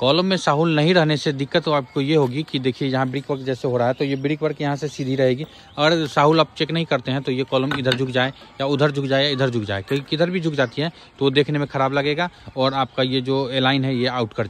Column में साहुल नहीं रहने से दिक्कत तो आपको ये होगी कि देखिए यहाँ ब्रिक वर्क जैसे हो रहा है तो ये ब्रिक वर्क यहाँ से सीधी रहेगी। अगर साहुल आप चेक नहीं करते हैं तो ये कॉलम इधर झुक जाए या उधर झुक जाए या इधर झुक जाए, किधर भी झुक जाती है तो देखने में ख़राब लगेगा और आपका ये जो एलाइन है ये आउट कर